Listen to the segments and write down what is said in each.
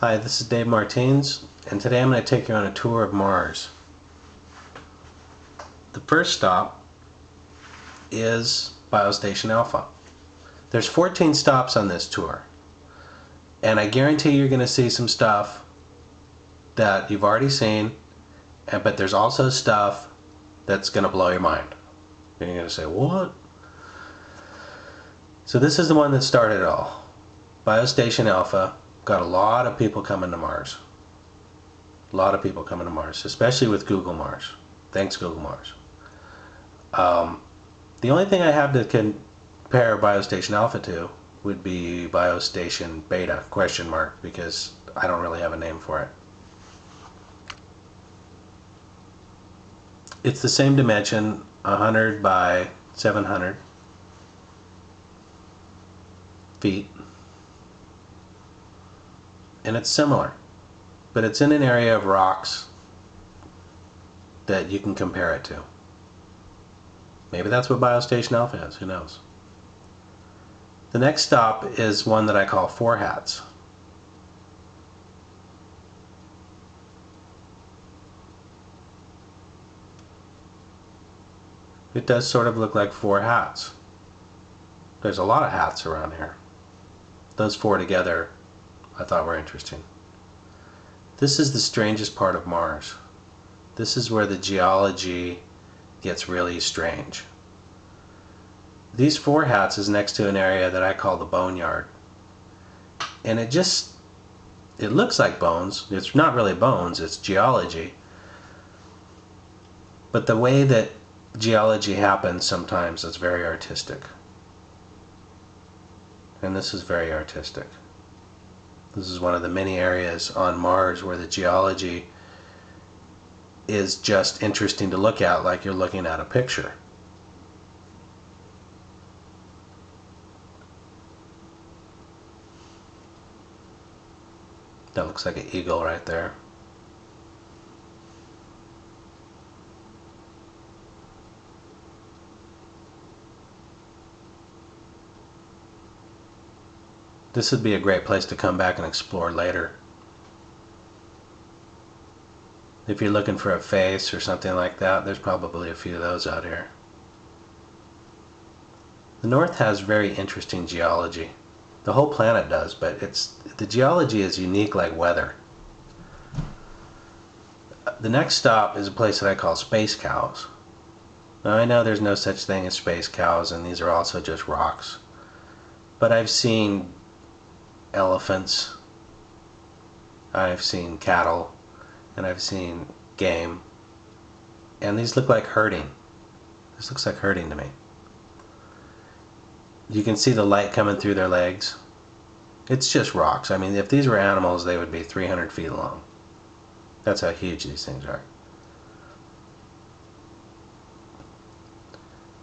Hi, this is Dave Martins, and today I'm going to take you on a tour of Mars. The first stop is BioStation Alpha. There's 14 stops on this tour, and I guarantee you're going to see some stuff that you've already seen, but there's also stuff that's going to blow your mind. And you're going to say, what? So this is the one that started it all. BioStation Alpha. Got a lot of people coming to Mars. A lot of people coming to Mars, especially with Google Mars. Thanks, Google Mars. The only thing I have to compare BioStation Alpha to would be BioStation Beta, ? Because I don't really have a name for it. It's the same dimension, 100 by 700 feet. And it's similar, but it's in an area of rocks that you can compare it to. Maybe that's what BioStation Alpha is, who knows. The next stop is one that I call Four Hats. It does sort of look like four hats. There's a lot of hats around here. Those four together I thought were interesting. This is the strangest part of Mars. This is where the geology gets really strange. These Four Hats is next to an area that I call the Bone Yard. And it looks like bones. It's not really bones, it's geology. But the way that geology happens sometimes is very artistic. And this is very artistic. This is one of the many areas on Mars where the geology is just interesting to look at, like you're looking at a picture. That looks like an eagle right there. This would be a great place to come back and explore later. If you're looking for a face or something like that, there's probably a few of those out here. The North has very interesting geology. The whole planet does, but the geology is unique like weather. The next stop is a place that I call Space Cows. Now I know there's no such thing as space cows, and these are also just rocks. But I've seen elephants, I've seen cattle, and I've seen game, and these look like herding. This looks like herding to me. You can see the light coming through their legs. It's just rocks. I mean, if these were animals, they would be 300 feet long. That's how huge these things are.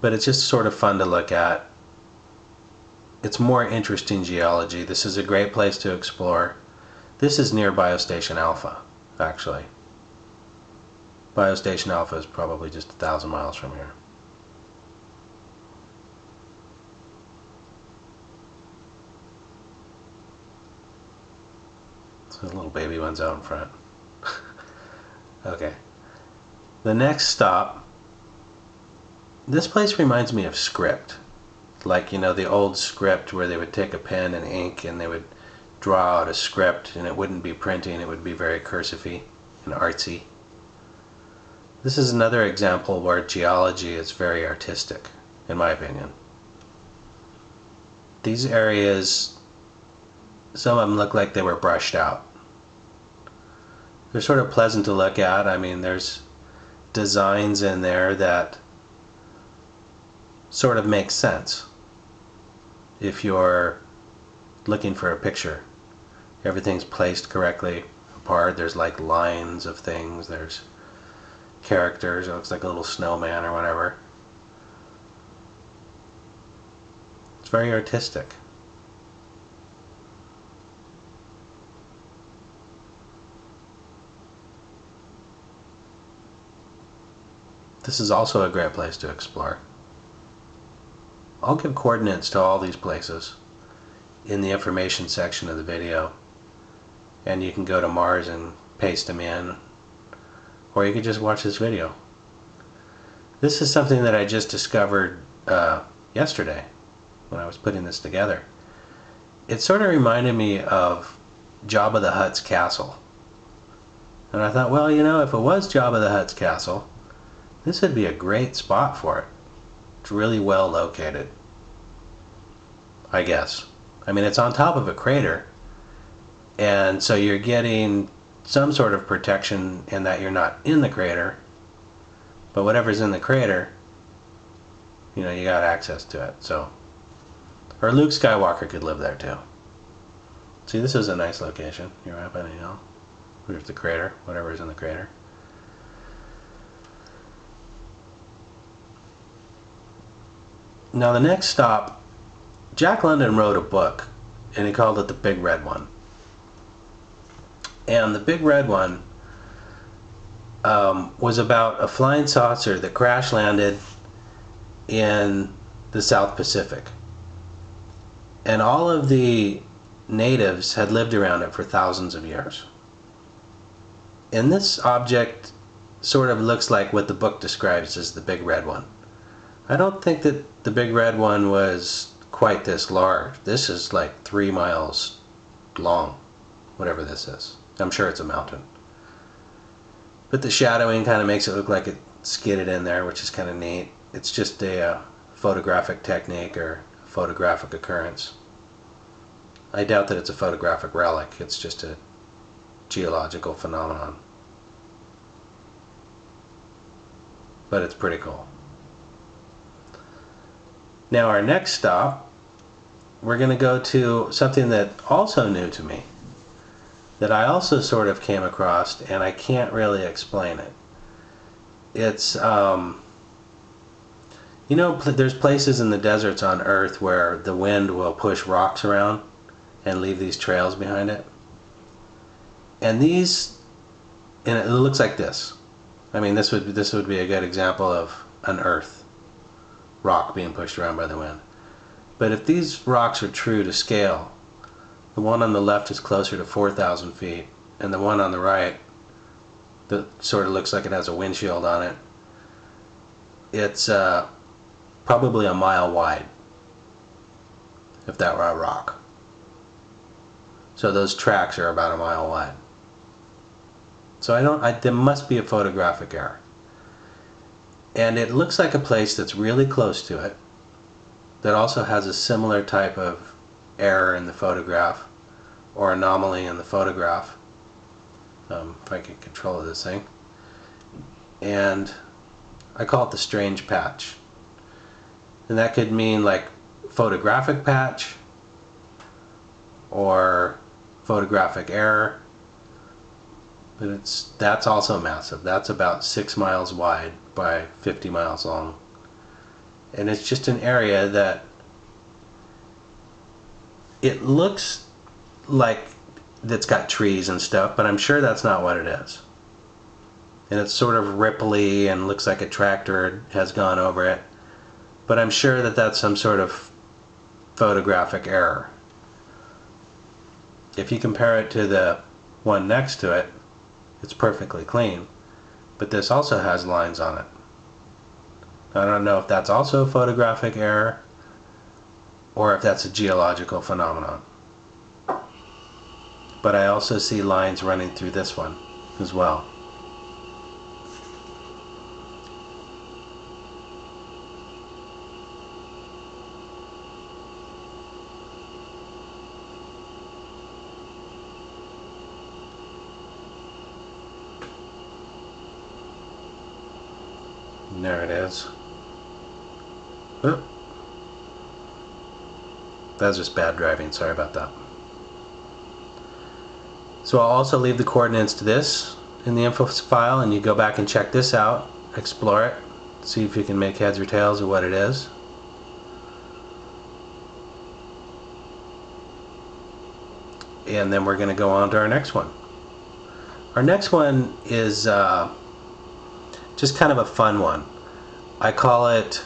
But it's just sort of fun to look at. It's more interesting geology. This is a great place to explore. This is near BioStation Alpha, actually. BioStation Alpha is probably just 1,000 miles from here. So the little baby one's out in front. Okay. The next stop. This place reminds me of script. Like, you know, the old script where they would take a pen and ink and they would draw out a script, and it wouldn't be printing, it would be very cursive-y and artsy. This is another example where geology is very artistic, in my opinion. These areas, some of them look like they were brushed out. They're sort of pleasant to look at. I mean, there's designs in there that sort of makes sense. If you're looking for a picture, everything's placed correctly apart. There's like lines of things, there's characters, it looks like a little snowman or whatever. It's very artistic. This is also a great place to explore. I'll give coordinates to all these places in the information section of the video, and you can go to Mars and paste them in, or you could just watch this video. This is something that I just discovered yesterday when I was putting this together. It sort of reminded me of Jabba the Hutt's castle, and I thought, well, you know, if it was Jabba the Hutt's castle, this would be a great spot for it. It's really well located, I guess. I mean, it's on top of a crater, and so you're getting some sort of protection in that you're not in the crater, but whatever's in the crater, you know, you got access to it. So, or Luke Skywalker could live there too. See, this is a nice location. You're up in a hill. Here's the crater, whatever is in the crater. Now the next stop, Jack London wrote a book, and he called it The Big Red One. And The Big Red One was about a flying saucer that crash landed in the South Pacific. And all of the natives had lived around it for thousands of years. And this object sort of looks like what the book describes as the Big Red One. I don't think that the Big Red One was quite this large. This is like 3 miles long, whatever this is. I'm sure it's a mountain. But the shadowing kind of makes it look like it skidded in there, which is kind of neat. It's just a photographic technique or photographic occurrence. I doubt that it's a photographic relic. It's just a geological phenomenon. But it's pretty cool. Now our next stop, we're going to go to something that also new to me, that I also sort of came across, and I can't really explain it. It's, you know, there's places in the deserts on Earth where the wind will push rocks around and leave these trails behind it. And these, and it looks like this. I mean, this would be a good example of an earth rock being pushed around by the wind. But if these rocks are true to scale, the one on the left is closer to 4,000 feet, and the one on the right, that sort of looks like it has a windshield on it, it's probably a mile wide, if that were a rock. So those tracks are about a mile wide. So there must be a photographic error. And it looks like a place that's really close to it, that also has a similar type of error in the photograph, or anomaly in the photograph, if I can control this thing. And I call it the Strange Patch. And that could mean like photographic patch, or photographic error, but that's also massive. That's about 6 miles wide by 50 miles long, and it's just an area that it looks like that's got trees and stuff, but I'm sure that's not what it is. And it's sort of ripply and looks like a tractor has gone over it, but I'm sure that that's some sort of photographic error. If you compare it to the one next to it, it's perfectly clean, but this also has lines on it. I don't know if that's also a photographic error or if that's a geological phenomenon. But I also see lines running through this one as well. There it is. Oop. That was just bad driving, sorry about that. So I'll also leave the coordinates to this in the info file, and you go back and check this out, explore it, see if you can make heads or tails of what it is. And then we're going to go on to our next one. Our next one is just kind of a fun one. I call it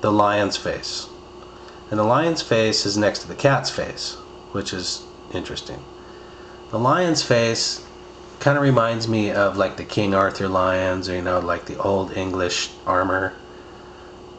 the Lion's Face. And the Lion's Face is next to the Cat's Face, which is interesting. The lion's face kind of reminds me of like the King Arthur lions, or you know, like the old English armor.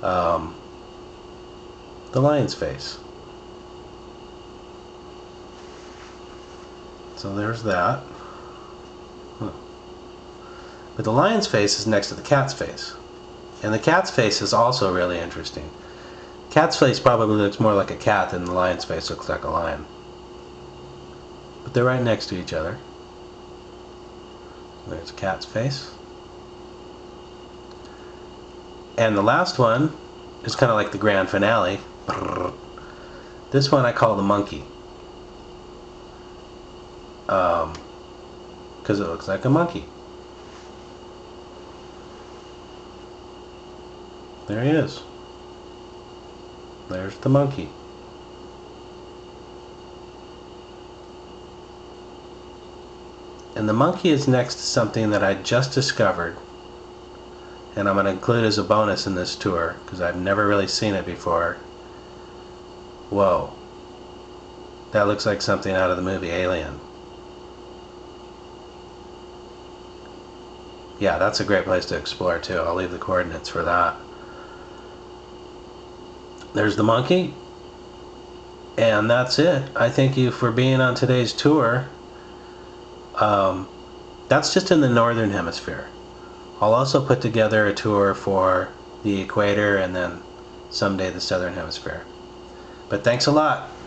The lion's face. So there's that. But the lion's face is next to the cat's face. And the cat's face is also really interesting. Cat's face probably looks more like a cat than the lion's face looks like a lion. But they're right next to each other. There's cat's face. And the last one is kind of like the grand finale. This one I call the monkey. Because it looks like a monkey. There he is. There's the monkey. And the monkey is next to something that I just discovered, and I'm going to include as a bonus in this tour because I've never really seen it before. Whoa. That looks like something out of the movie Alien. Yeah, that's a great place to explore too. I'll leave the coordinates for that. There's the monkey, and that's it. I thank you for being on today's tour. That's just in the northern hemisphere. I'll also put together a tour for the equator and then someday the southern hemisphere. But thanks a lot.